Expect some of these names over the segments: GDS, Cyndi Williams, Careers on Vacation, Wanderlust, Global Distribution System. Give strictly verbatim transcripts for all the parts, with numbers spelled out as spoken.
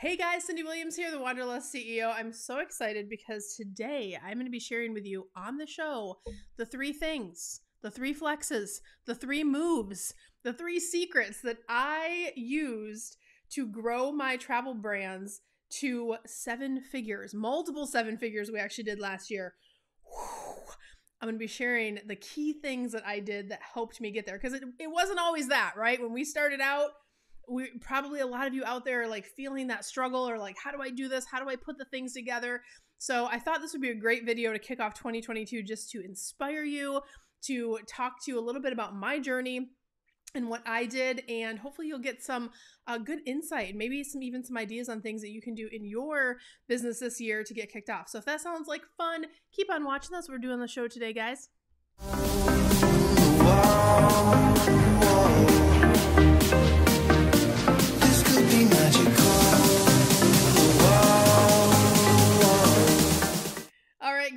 Hey guys, Cyndi Williams here, the Wanderlust C E O. I'm so excited because today I'm going to be sharing with you on the show the three things, the three flexes, the three moves, the three secrets that I used to grow my travel brands to seven figures, multiple seven figures we actually did last year. Whew. I'm going to be sharing the key things that I did that helped me get there because it, it wasn't always that, right? When we started out, we probably a lot of you out there are like feeling that struggle or like, how do I do this? How do I put the things together? So I thought this would be a great video to kick off twenty twenty-two, just to inspire you, to talk to you a little bit about my journey and what I did. And hopefully you'll get some uh, good insight, maybe some even some ideas on things that you can do in your business this year to get kicked off. So if that sounds like fun, keep on watching us. We're doing the show today, guys.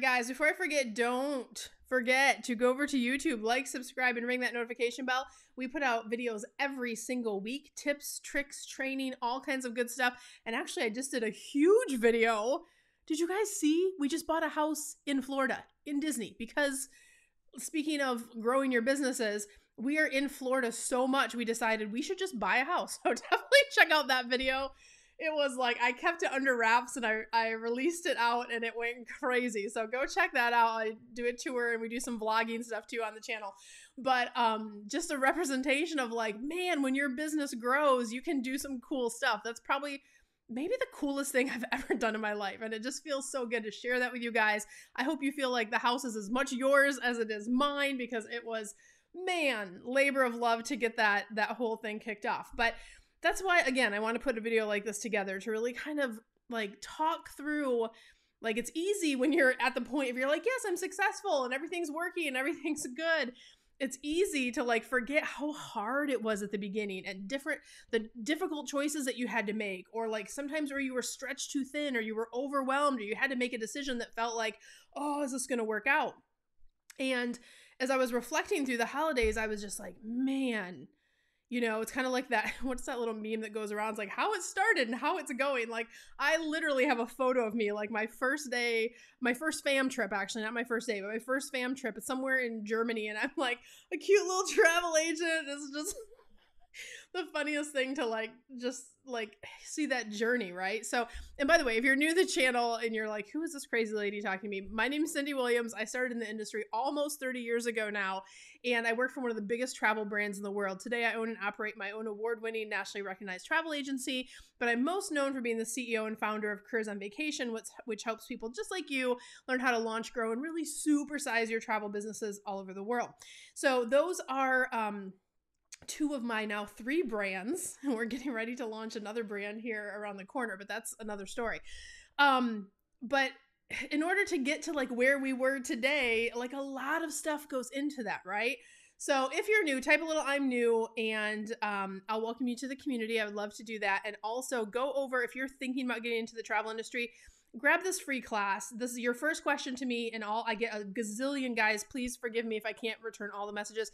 Guys, before I forget, don't forget to go over to YouTube, like, subscribe, and ring that notification bell. We put out videos every single week, tips, tricks, training, all kinds of good stuff. And actually, I just did a huge video. Did you guys see? We just bought a house in Florida, in Disney, because speaking of growing your businesses, we are in Florida so much, we decided we should just buy a house. So definitely check out that video. It was like, I kept it under wraps and I, I released it out and it went crazy. So go check that out. I do a tour and we do some vlogging stuff too on the channel. But um, just a representation of like, man, when your business grows, you can do some cool stuff. That's probably maybe the coolest thing I've ever done in my life. And it just feels so good to share that with you guys. I hope you feel like the house is as much yours as it is mine, because it was, man, labor of love to get that, that whole thing kicked off. But that's why, again, I want to put a video like this together to really kind of like talk through, like it's easy when you're at the point if you're like, yes, I'm successful and everything's working and everything's good. It's easy to like forget how hard it was at the beginning and different, the difficult choices that you had to make, or like sometimes where you were stretched too thin or you were overwhelmed or you had to make a decision that felt like, oh, is this going to work out? And as I was reflecting through the holidays, I was just like, man, you know, it's kind of like that, what's that little meme that goes around? It's like how it started and how it's going. Like I literally have a photo of me, like my first day, my first fam trip, actually, not my first day, but my first fam trip. It's somewhere in Germany. And I'm like a cute little travel agent. It's just the funniest thing to like, just like see that journey, right? So, and by the way, if you're new to the channel and you're like, who is this crazy lady talking to me? My name is Cyndi Williams. I started in the industry almost thirty years ago now, and I work for one of the biggest travel brands in the world. Today, I own and operate my own award-winning, nationally recognized travel agency, but I'm most known for being the C E O and founder of Careers on Vacation, which, which helps people just like you learn how to launch, grow, and really supersize your travel businesses all over the world. So those are um, two of my now three brands, and we're getting ready to launch another brand here around the corner, but that's another story. Um, but in order to get to like where we were today, like a lot of stuff goes into that, right? So if you're new, type a little I'm new, and um, I'll welcome you to the community. I would love to do that. And also go over, if you're thinking about getting into the travel industry, grab this free class. This is your first question to me, and all I get a gazillion, guys, please forgive me if I can't return all the messages.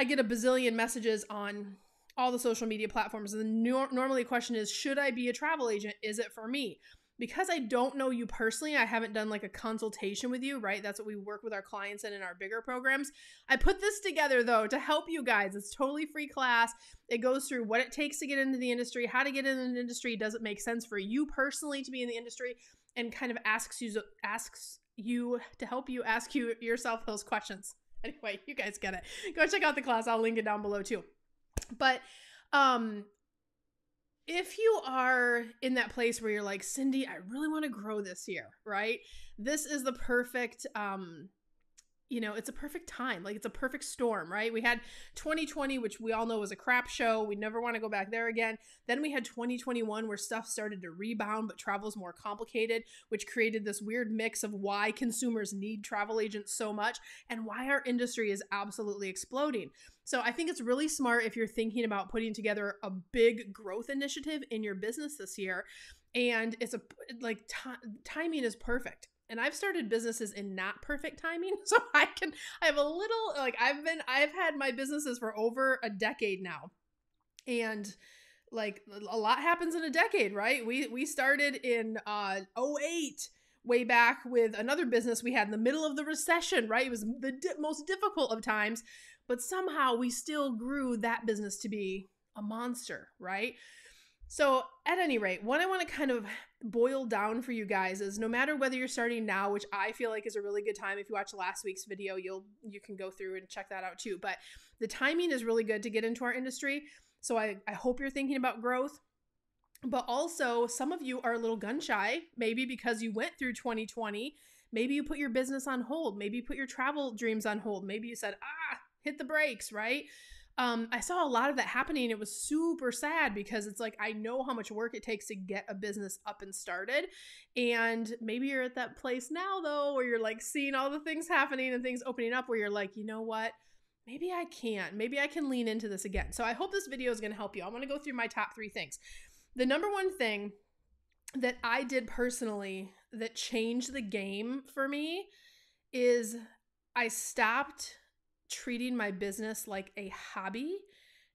I get a bazillion messages on all the social media platforms. And the normally the question is, should I be a travel agent? Is it for me? Because I don't know you personally, I haven't done like a consultation with you, right? That's what we work with our clients in in our bigger programs. I put this together though to help you guys. It's totally free class. It goes through what it takes to get into the industry, how to get into the industry, does it make sense for you personally to be in the industry, and kind of asks you asks you to help you ask you yourself those questions. Anyway, you guys get it. Go check out the class. I'll link it down below too. But um, if you are in that place where you're like, Cyndi, I really want to grow this year, right? This is the perfect, um, you know, it's a perfect time. Like it's a perfect storm, right? We had twenty twenty, which we all know was a crap show. We never want to go back there again. Then we had twenty twenty-one where stuff started to rebound, but travel's more complicated, which created this weird mix of why consumers need travel agents so much and why our industry is absolutely exploding. So I think it's really smart if you're thinking about putting together a big growth initiative in your business this year. And it's a like timing is perfect. And I've started businesses in not perfect timing. So I can, I have a little, like I've been, I've had my businesses for over a decade now. And like a lot happens in a decade, right? We we started in uh oh eight way back with another business we had in the middle of the recession, right? It was the di- most difficult of times, but somehow we still grew that business to be a monster, right? So at any rate, what I want to kind of boil down for you guys is no matter whether you're starting now, which I feel like is a really good time. If you watch last week's video, you'll you can go through and check that out too. But the timing is really good to get into our industry. So I, I hope you're thinking about growth. But also, some of you are a little gun shy, maybe because you went through twenty twenty. Maybe you put your business on hold. Maybe you put your travel dreams on hold. Maybe you said, ah, hit the brakes, right? Um, I saw a lot of that happening. It was super sad because it's like, I know how much work it takes to get a business up and started. And maybe you're at that place now though, where you're like seeing all the things happening and things opening up where you're like, you know what, maybe I can, maybe I can lean into this again. So I hope this video is going to help you. I'm going to go through my top three things. The number one thing that I did personally that changed the game for me is I stopped treating my business like a hobby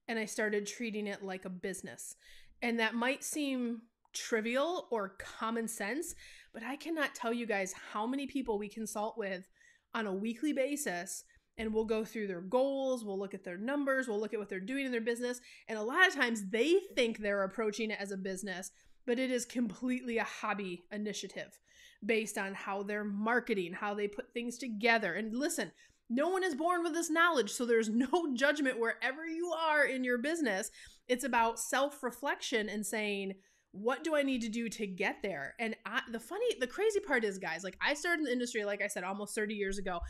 and I started treating it like a business. And that might seem trivial or common sense, but I cannot tell you guys how many people we consult with on a weekly basis, and we'll go through their goals, we'll look at their numbers, we'll look at what they're doing in their business, and a lot of times they think they're approaching it as a business, but it is completely a hobby initiative based on how they're marketing, how they put things together. And listen, no one is born with this knowledge, so there's no judgment wherever you are in your business. It's about self-reflection and saying, what do I need to do to get there? And I, the funny, the crazy part is, guys, like I started in the industry, like I said, almost thirty years ago.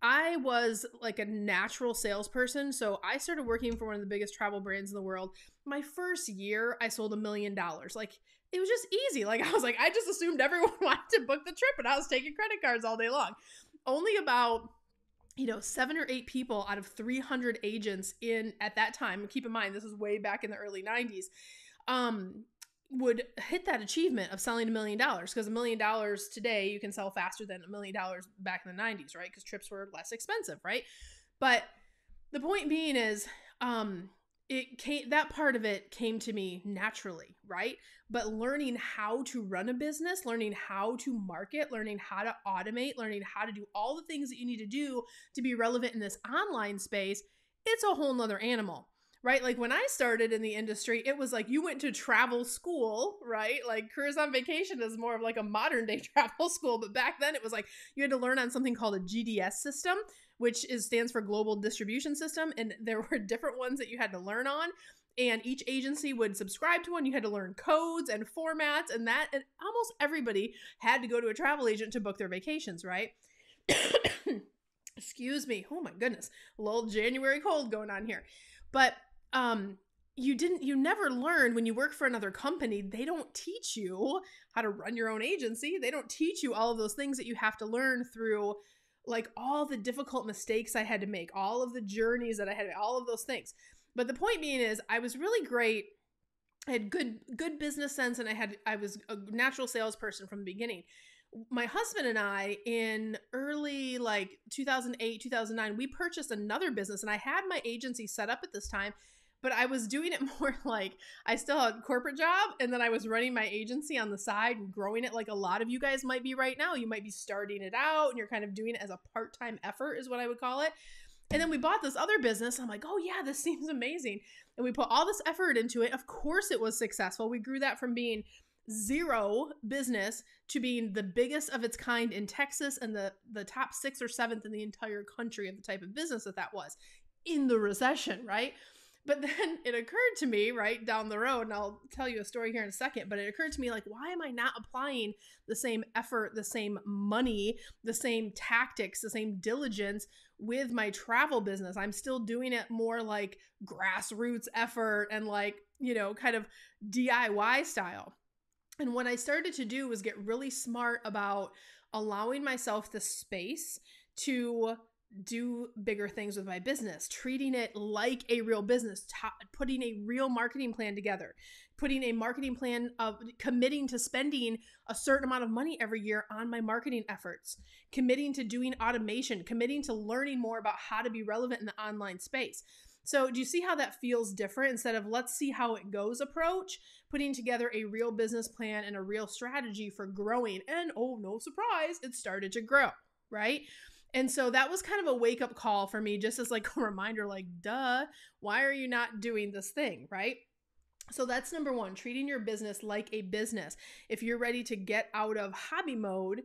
I was like a natural salesperson, so I started working for one of the biggest travel brands in the world. My first year, I sold a million dollars. Like, it was just easy. Like, I was like, I just assumed everyone wanted to book the trip, and I was taking credit cards all day long. Only about... you know, seven or eight people out of three hundred agents in at that time, keep in mind, this was way back in the early nineties, um, would hit that achievement of selling a million dollars because a million dollars today, you can sell faster than a million dollars back in the nineties, right? Because trips were less expensive, right? But the point being is, um, it came, that part of it came to me naturally, right? But learning how to run a business, learning how to market, learning how to automate, learning how to do all the things that you need to do to be relevant in this online space, it's a whole nother animal, right? Like when I started in the industry, it was like you went to travel school, right? Like Careers on Vacation is more of like a modern day travel school. But back then it was like you had to learn on something called a G D S system, which is stands for Global Distribution System. And there were different ones that you had to learn on. And each agency would subscribe to one. You had to learn codes and formats and that. And almost everybody had to go to a travel agent to book their vacations, right? Excuse me. Oh my goodness. A little January cold going on here. But um, you didn't, you never learn when you work for another company. They don't teach you how to run your own agency. They don't teach you all of those things that you have to learn through, like all the difficult mistakes I had to make, all of the journeys that I had, all of those things. But the point being is I was really great. I had good, good business sense. And I had, I was a natural salesperson from the beginning. My husband and I in early like two thousand eight, two thousand nine, we purchased another business and I had my agency set up at this time, but I was doing it more like I still had a corporate job and then I was running my agency on the side and growing it like a lot of you guys might be right now. You might be starting it out and you're kind of doing it as a part-time effort is what I would call it. And then we bought this other business. I'm like, oh yeah, this seems amazing. And we put all this effort into it. Of course it was successful. We grew that from being zero business to being the biggest of its kind in Texas and the, the top sixth or seventh in the entire country of the type of business that that was in the recession, right? But then it occurred to me right down the road, and I'll tell you a story here in a second, but it occurred to me like, why am I not applying the same effort, the same money, the same tactics, the same diligence with my travel business? I'm still doing it more like grassroots effort and like, you know, kind of D I Y style. And what I started to do was get really smart about allowing myself the space to do bigger things with my business, treating it like a real business, t- putting a real marketing plan together, putting a marketing plan of committing to spending a certain amount of money every year on my marketing efforts, committing to doing automation, committing to learning more about how to be relevant in the online space. So do you see how that feels different? Instead of let's see how it goes approach, putting together a real business plan and a real strategy for growing. And oh, no surprise, it started to grow, right? And so that was kind of a wake up call for me, just as like a reminder, like, duh, why are you not doing this thing, right? So that's number one, treating your business like a business. If you're ready to get out of hobby mode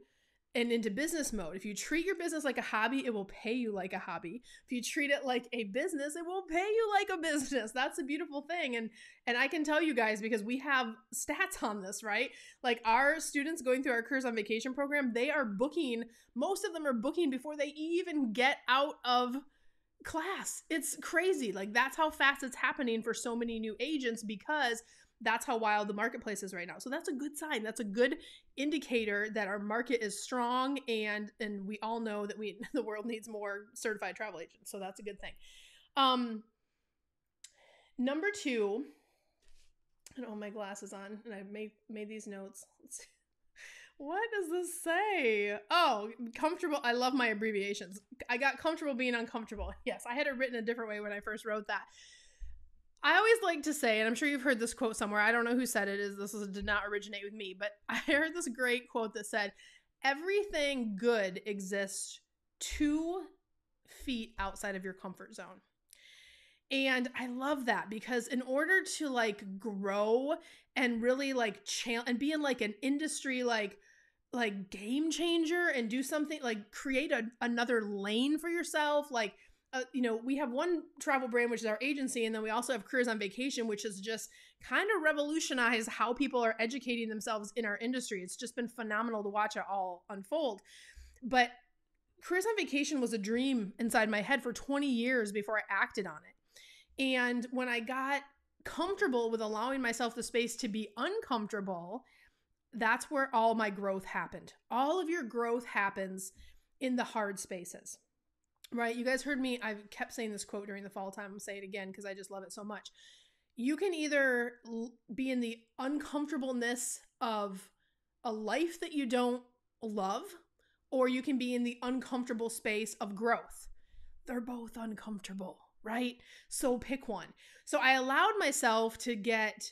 and into business mode, if you treat your business like a hobby, it will pay you like a hobby. If you treat it like a business, it will pay you like a business. That's a beautiful thing. And and I can tell you guys, because we have stats on this, right? Like our students going through our Careers on Vacation program, they are booking, most of them are booking before they even get out of class. It's crazy. Like that's how fast it's happening for so many new agents, because that's how wild the marketplace is right now. So that's a good sign. That's a good indicator that our market is strong, and and we all know that we the world needs more certified travel agents. So that's a good thing. Um, number two, and oh, my glasses on, and I made made these notes. Let's see. What does this say? Oh, comfortable. I love my abbreviations. I got comfortable being uncomfortable. Yes, I had it written a different way when I first wrote that. I always like to say, and I'm sure you've heard this quote somewhere, I don't know who said it, is this is, did not originate with me, but I heard this great quote that said, everything good exists two feet outside of your comfort zone. And I love that, because in order to like grow and really like channel and be in like an industry, like, like game changer and do something like create a, another lane for yourself, like, Uh, you know, we have one travel brand, which is our agency, and then we also have Careers on Vacation, which has just kind of revolutionized how people are educating themselves in our industry. It's just been phenomenal to watch it all unfold. But Careers on Vacation was a dream inside my head for twenty years before I acted on it. And when I got comfortable with allowing myself the space to be uncomfortable, that's where all my growth happened. All of your growth happens in the hard spaces. Right? You guys heard me. I've kept saying this quote during the fall time. I'm saying it again because I just love it so much. You can either be in the uncomfortableness of a life that you don't love, or you can be in the uncomfortable space of growth. They're both uncomfortable, right? So pick one. So I allowed myself to get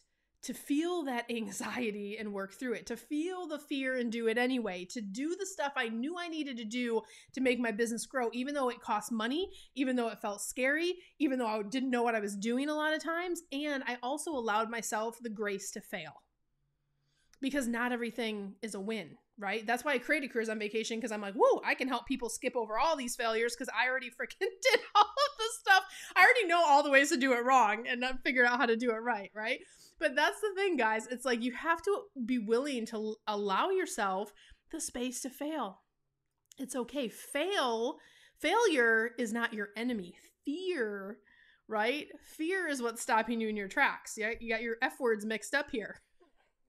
to feel that anxiety and work through it, to feel the fear and do it anyway, to do the stuff I knew I needed to do to make my business grow, even though it cost money, even though it felt scary, even though I didn't know what I was doing a lot of times. And I also allowed myself the grace to fail, because not everything is a win, right? That's why I created Careers on Vacation, because I'm like, whoa, I can help people skip over all these failures because I already freaking did all of this stuff. I already know all the ways to do it wrong and not figure out how to do it right, right? But that's the thing, guys. It's like you have to be willing to allow yourself the space to fail. It's okay. Fail. Failure is not your enemy. Fear, right? Fear is what's stopping you in your tracks. Yeah, you got your F words mixed up here.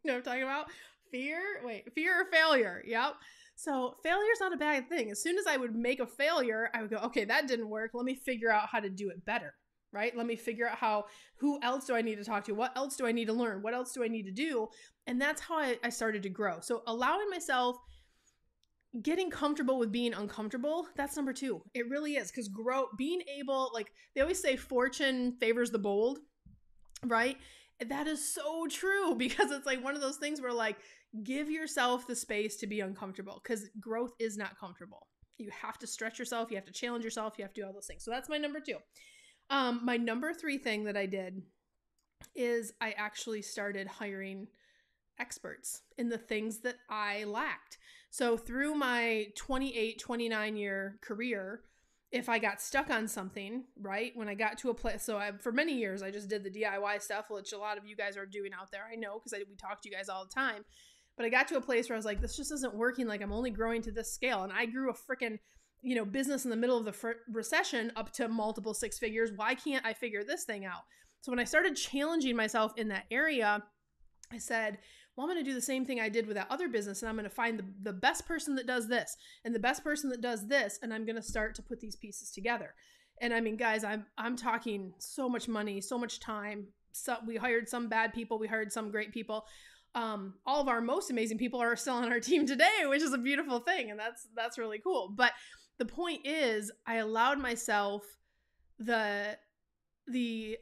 You know what I'm talking about? Fear. Wait, fear or failure. Yep. So failure is not a bad thing. As soon as I would make a failure, I would go, okay, that didn't work. Let me figure out how to do it better. Right? Let me figure out how, who else do I need to talk to? What else do I need to learn? What else do I need to do? And that's how I, I started to grow. So allowing myself, getting comfortable with being uncomfortable, that's number two. It really is, because grow, being able, like they always say, fortune favors the bold, right? And that is so true, because it's like one of those things where like, give yourself the space to be uncomfortable, because growth is not comfortable. You have to stretch yourself. You have to challenge yourself. You have to do all those things. So that's my number two. Um, my number three thing that I did is I actually started hiring experts in the things that I lacked. So through my twenty-eight, twenty-nine year career, if I got stuck on something, right, when I got to a place, so I, for many years, I just did the D I Y stuff, which a lot of you guys are doing out there. I know, because we talk to you guys all the time, but I got to a place where I was like, this just isn't working. Like I'm only growing to this scale. And I grew a freaking you know, business in the middle of the fr- recession up to multiple six figures. Why can't I figure this thing out? So when I started challenging myself in that area, I said, well, I'm going to do the same thing I did with that other business. And I'm going to find the, the best person that does this and the best person that does this. And I'm going to start to put these pieces together. And I mean, guys, I'm, I'm talking so much money, so much time. So we hired some bad people. We hired some great people. Um, all of our most amazing people are still on our team today, which is a beautiful thing. And that's, that's really cool. But the point is, I allowed myself the the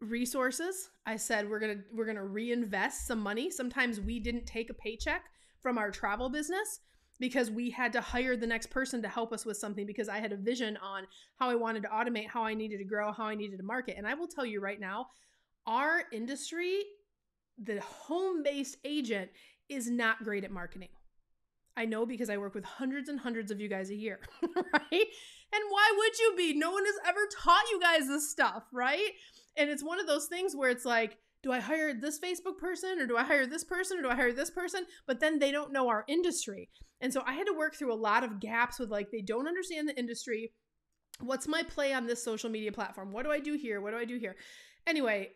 resources. I said we're gonna we're gonna reinvest some money. Sometimes we didn't take a paycheck from our travel business because we had to hire the next person to help us with something, because I had a vision on how I wanted to automate, how I needed to grow, how I needed to market. And I will tell you right now, our industry, the home-based agent, is not great at marketing. I know, because I work with hundreds and hundreds of you guys a year, right? And why would you be? No one has ever taught you guys this stuff, right? And it's one of those things where it's like, do I hire this Facebook person, or do I hire this person, or do I hire this person? But then they don't know our industry. And so I had to work through a lot of gaps with, like, they don't understand the industry. What's my play on this social media platform? What do I do here? What do I do here? Anyway,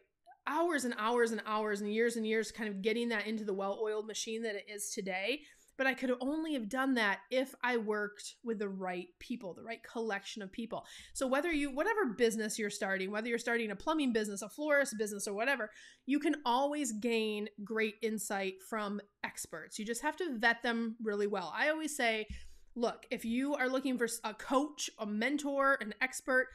hours and hours and hours and years and years kind of getting that into the well-oiled machine that it is today. But I could only have done that if I worked with the right people, the right collection of people. So whether you, whatever business you're starting, whether you're starting a plumbing business, a florist business, or whatever, you can always gain great insight from experts. You just have to vet them really well. I always say, look, if you are looking for a coach, a mentor, an expert,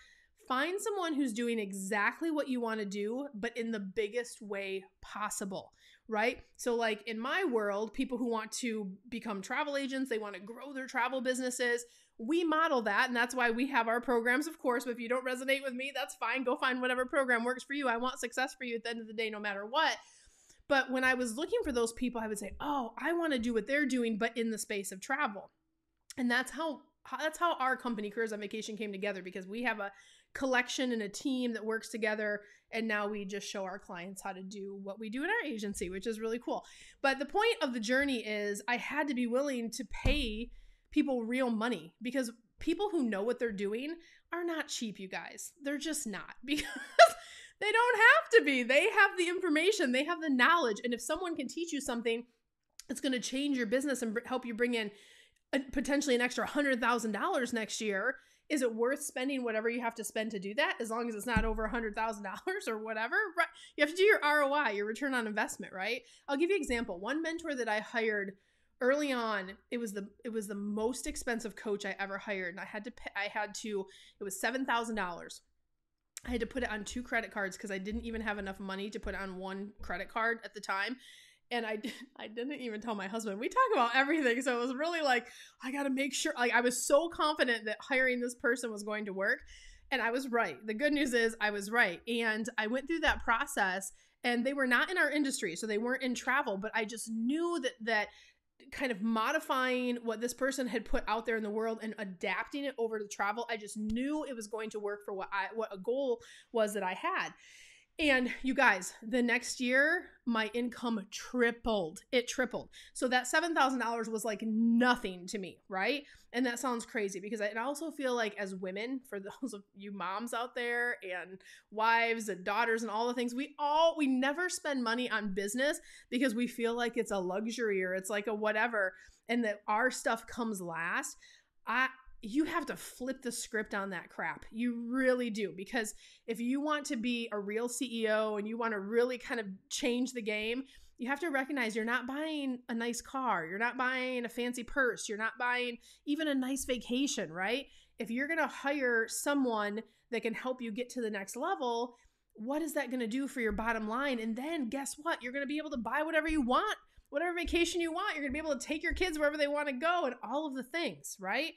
find someone who's doing exactly what you want to do, but in the biggest way possible. Right? So, like, in my world, people who want to become travel agents, they want to grow their travel businesses. We model that. And that's why we have our programs, of course. But if you don't resonate with me, that's fine. Go find whatever program works for you. I want success for you at the end of the day, no matter what. But when I was looking for those people, I would say, oh, I want to do what they're doing, but in the space of travel. And that's how, that's how our company, Careers on Vacation, came together, because we have a collection and a team that works together. And now we just show our clients how to do what we do in our agency, which is really cool. But the point of the journey is I had to be willing to pay people real money, because people who know what they're doing are not cheap, you guys. They're just not, because they don't have to be. They have the information, they have the knowledge. And if someone can teach you something that's going to change your business and help you bring in a, potentially an extra one hundred thousand dollars next year, is it worth spending whatever you have to spend to do that? As long as it's not over one hundred thousand dollars or whatever, right? You have to do your R O I, your return on investment, right? I'll give you an example. One mentor that I hired early on, it was the it was the most expensive coach I ever hired, and I had to pay, I had to it was seven thousand dollars. I had to put it on two credit cards because I didn't even have enough money to put on one credit card at the time. And I, I didn't even tell my husband. We talk about everything. So it was really like, I got to make sure, like, I was so confident that hiring this person was going to work. And I was right. The good news is I was right. And I went through that process, and they were not in our industry. So they weren't in travel, but I just knew that, that kind of modifying what this person had put out there in the world and adapting it over to travel, I just knew it was going to work for what I, what a goal was that I had. And you guys, the next year, my income tripled. It tripled. So that seven thousand dollars was like nothing to me, right? And that sounds crazy, because I, and I also feel like, as women, for those of you moms out there and wives and daughters and all the things, we all, we never spend money on business because we feel like it's a luxury or it's like a whatever, and that our stuff comes last. I, You have to flip the script on that crap. You really do. Because if you want to be a real C E O and you want to really kind of change the game, you have to recognize you're not buying a nice car. You're not buying a fancy purse. You're not buying even a nice vacation, right? If you're going to hire someone that can help you get to the next level, what is that going to do for your bottom line? And then guess what? You're going to be able to buy whatever you want, whatever vacation you want. You're going to be able to take your kids wherever they want to go and all of the things, right?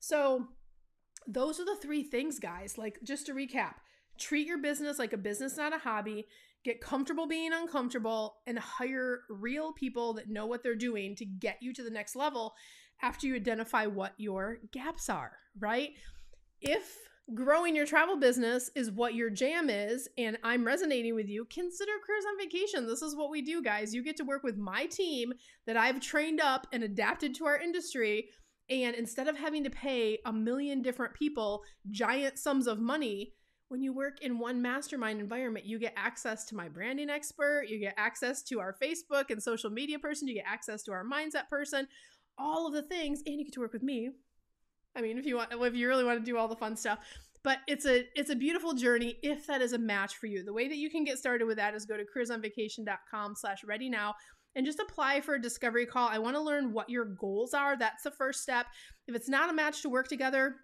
So those are the three things, guys. Like, just to recap, treat your business like a business, not a hobby. Get comfortable being uncomfortable, and hire real people that know what they're doing to get you to the next level after you identify what your gaps are, right? If growing your travel business is what your jam is and I'm resonating with you, consider Careers on Vacation. This is what we do, guys. You get to work with my team that I've trained up and adapted to our industry. And instead of having to pay a million different people giant sums of money, when you work in one mastermind environment, you get access to my branding expert, you get access to our Facebook and social media person, you get access to our mindset person, all of the things, and you get to work with me. I mean, if you want, if you really want to do all the fun stuff. But it's a it's a beautiful journey if that is a match for you. The way that you can get started with that is go to careers on vacation dot com slash ready now. And just apply for a discovery call. I want to learn what your goals are. That's the first step. If it's not a match to work together,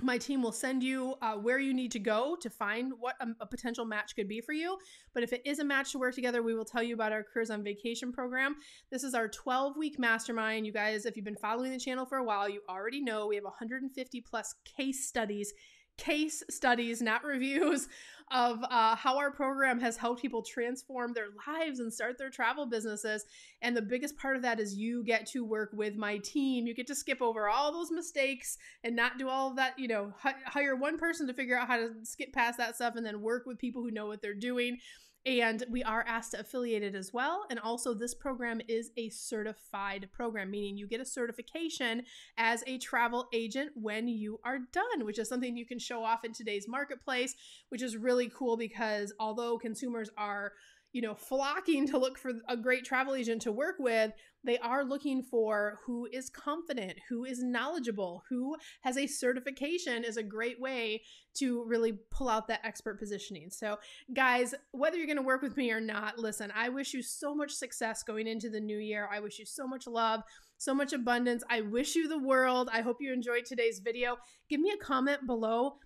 My team will send you uh, where you need to go to find what a, a potential match could be for you. But if it is a match to work together, we will tell you about our Careers on Vacation program. This is our twelve-week mastermind. You guys, if you've been following the channel for a while, you already know we have one hundred fifty plus case studies, case studies, not reviews, of uh, how our program has helped people transform their lives and start their travel businesses. And the biggest part of that is you get to work with my team. You get to skip over all those mistakes and not do all of that, you know, hire one person to figure out how to skip past that stuff and then work with people who know what they're doing. And we are asked to affiliate it as well. And also this program is a certified program, meaning you get a certification as a travel agent when you are done, which is something you can show off in today's marketplace, which is really cool because although consumers are, you know, flocking to look for a great travel agent to work with, they are looking for who is confident, who is knowledgeable, who has a certification is a great way to really pull out that expert positioning. So guys, whether you're going to work with me or not, listen, I wish you so much success going into the new year. I wish you so much love, so much abundance. I wish you the world. I hope you enjoyed today's video. Give me a comment below.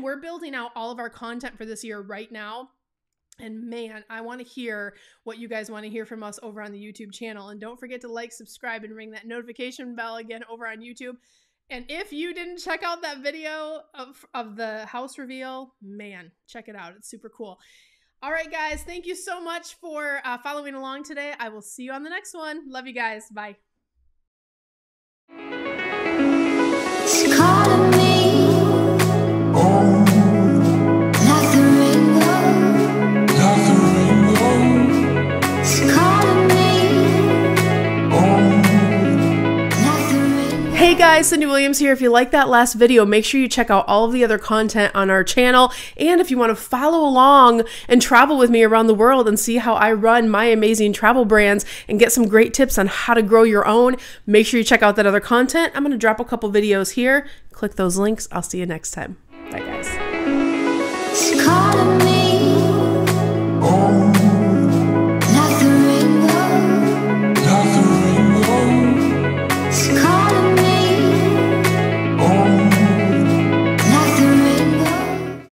We're building out all of our content for this year right now. And man, I want to hear what you guys want to hear from us over on the YouTube channel. And don't forget to like, subscribe, and ring that notification bell again over on YouTube. And if you didn't check out that video of, of the house reveal, man, check it out. It's super cool. All right, guys, thank you so much for uh, following along today. I will see you on the next one. Love you guys. Bye. It's calling me. Oh. Hey guys, Cyndi Williams here. If you like that last video, make sure you check out all of the other content on our channel. And if you want to follow along and travel with me around the world and see how I run my amazing travel brands and get some great tips on how to grow your own, make sure you check out that other content. I'm going to drop a couple videos here. Click those links. I'll see you next time. Bye guys.